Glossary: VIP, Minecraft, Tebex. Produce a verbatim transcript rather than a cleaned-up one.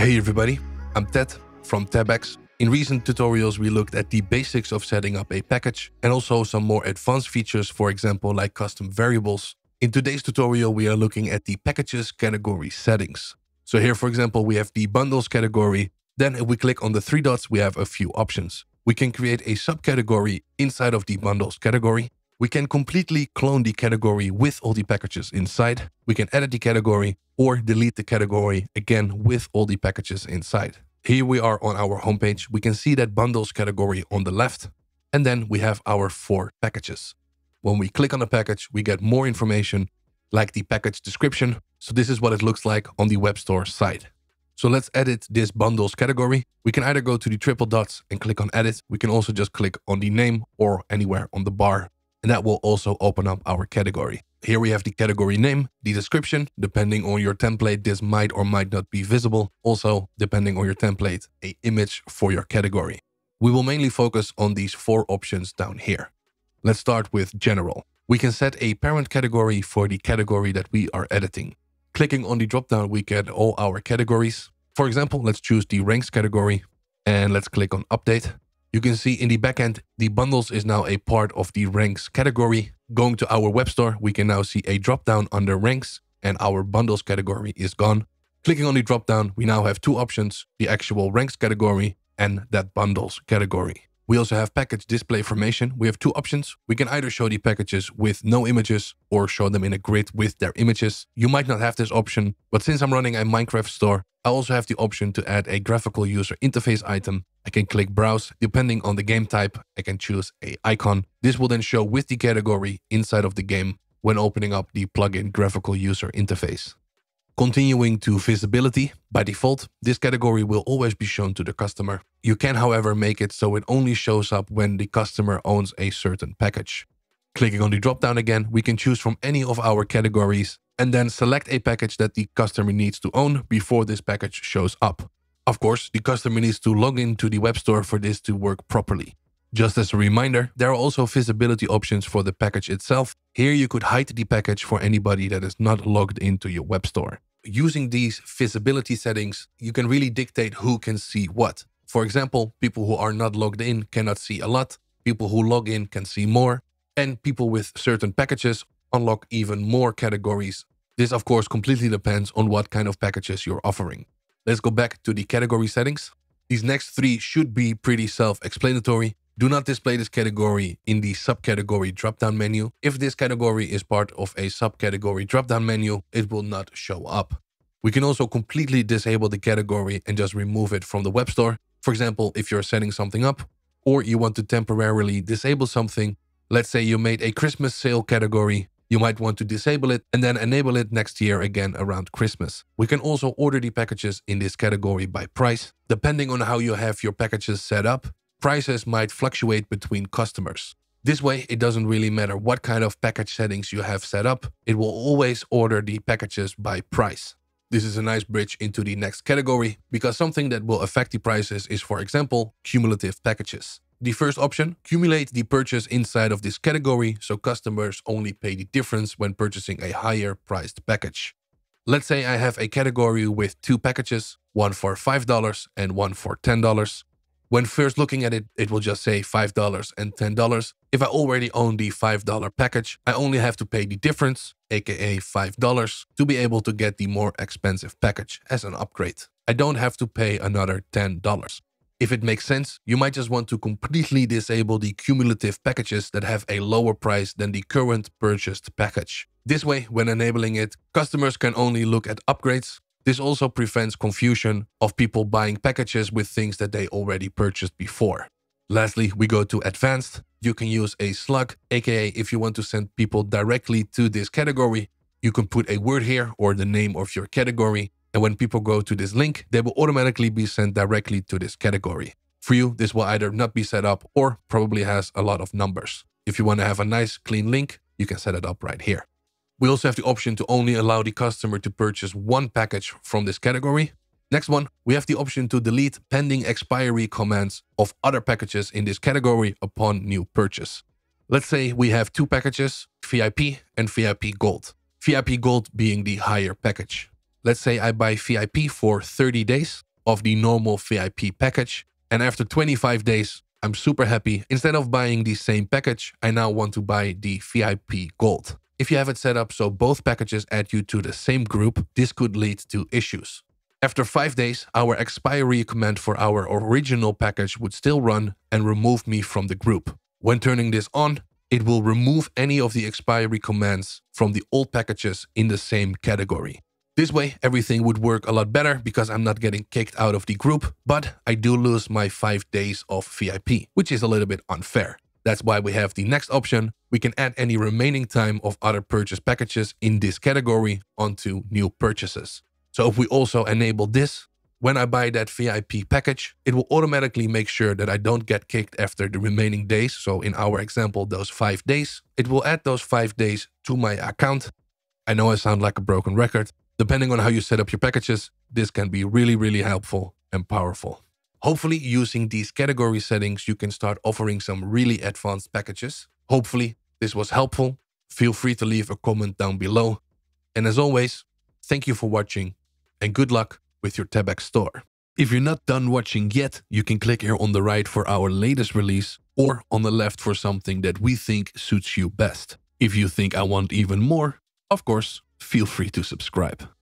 Hey everybody, I'm Ted from Tebex. In recent tutorials we looked at the basics of setting up a package and also some more advanced features, for example like custom variables. In today's tutorial we are looking at the packages category settings. So here for example we have the bundles category. Then if we click on the three dots we have a few options. We can create a subcategory inside of the bundles category. We can completely clone the category with all the packages inside. We can edit the category or delete the category again with all the packages inside. Here we are on our homepage. We can see that bundles category on the left. And then we have our four packages. When we click on a package, we get more information like the package description. So this is what it looks like on the web store side. So let's edit this bundles category. We can either go to the triple dots and click on edit. We can also just click on the name or anywhere on the bar. And that will also open up our category. Here we have the category name, the description. Depending on your template, this might or might not be visible. Also, depending on your template, an image for your category. We will mainly focus on these four options down here. Let's start with general. We can set a parent category for the category that we are editing. Clicking on the dropdown, we get all our categories. For example, let's choose the ranks category and let's click on update. You can see in the backend, the bundles is now a part of the ranks category. Going to our web store, we can now see a dropdown under ranks and our bundles category is gone. Clicking on the dropdown, we now have two options, the actual ranks category and that bundles category. We also have package display formation. We have two options. We can either show the packages with no images or show them in a grid with their images. You might not have this option, but since I'm running a Minecraft store, I also have the option to add a graphical user interface item. I can click browse. Depending on the game type, I can choose an icon. This will then show with the category inside of the game when opening up the plugin graphical user interface. Continuing to visibility, by default, this category will always be shown to the customer. You can, however, make it so it only shows up when the customer owns a certain package. Clicking on the dropdown again, we can choose from any of our categories and then select a package that the customer needs to own before this package shows up. Of course, the customer needs to log into the web store for this to work properly. Just as a reminder, there are also visibility options for the package itself. Here you could hide the package for anybody that is not logged into your web store. Using these visibility settings, you can really dictate who can see what. For example, people who are not logged in cannot see a lot, people who log in can see more, and people with certain packages unlock even more categories. This of course completely depends on what kind of packages you're offering. Let's go back to the category settings. These next three should be pretty self-explanatory. Do not display this category in the subcategory drop-down menu. If this category is part of a subcategory drop-down menu, it will not show up. We can also completely disable the category and just remove it from the web store. For example, if you're setting something up or you want to temporarily disable something, let's say you made a Christmas sale category, you might want to disable it and then enable it next year again around Christmas. We can also order the packages in this category by price. Depending on how you have your packages set up, prices might fluctuate between customers. This way, it doesn't really matter what kind of package settings you have set up. It will always order the packages by price. This is a nice bridge into the next category because something that will affect the prices is, for example, cumulative packages. The first option, cumulate the purchase inside of this category so customers only pay the difference when purchasing a higher priced package. Let's say I have a category with two packages, one for five dollars and one for ten dollars. When first looking at it, it will just say five dollars and ten dollars. If I already own the five dollar package, I only have to pay the difference, aka five dollars, to be able to get the more expensive package as an upgrade. I don't have to pay another ten dollars. If it makes sense, you might just want to completely disable the cumulative packages that have a lower price than the current purchased package. This way, when enabling it, customers can only look at upgrades. This also prevents confusion of people buying packages with things that they already purchased before. Lastly, we go to advanced. You can use a slug, aka if you want to send people directly to this category, you can put a word here or the name of your category. And when people go to this link, they will automatically be sent directly to this category. For you, this will either not be set up or probably has a lot of numbers. If you want to have a nice clean link, you can set it up right here. We also have the option to only allow the customer to purchase one package from this category. Next one, we have the option to delete pending expiry commands of other packages in this category upon new purchase. Let's say we have two packages, V I P and V I P Gold. V I P Gold being the higher package. Let's say I buy V I P for thirty days. of the normal V I P package. And after twenty-five days, I'm super happy. Instead of buying the same package, I now want to buy the V I P Gold. If you have it set up so both packages add you to the same group, this could lead to issues. After five days, our expiry command for our original package would still run and remove me from the group. When turning this on, it will remove any of the expiry commands from the old packages in the same category. This way, everything would work a lot better because I'm not getting kicked out of the group, but I do lose my five days of V I P, which is a little bit unfair. That's why we have the next option. We can add any remaining time of other purchase packages in this category onto new purchases. So if we also enable this, when I buy that V I P package, it will automatically make sure that I don't get kicked after the remaining days. So in our example, those five days, it will add those five days to my account. I know I sound like a broken record. Depending on how you set up your packages, this can be really, really helpful and powerful. Hopefully, using these category settings, you can start offering some really advanced packages. Hopefully, this was helpful. Feel free to leave a comment down below. And as always, thank you for watching. And good luck with your Tebex store. If you're not done watching yet, you can click here on the right for our latest release or on the left for something that we think suits you best. If you think I want even more, of course, feel free to subscribe.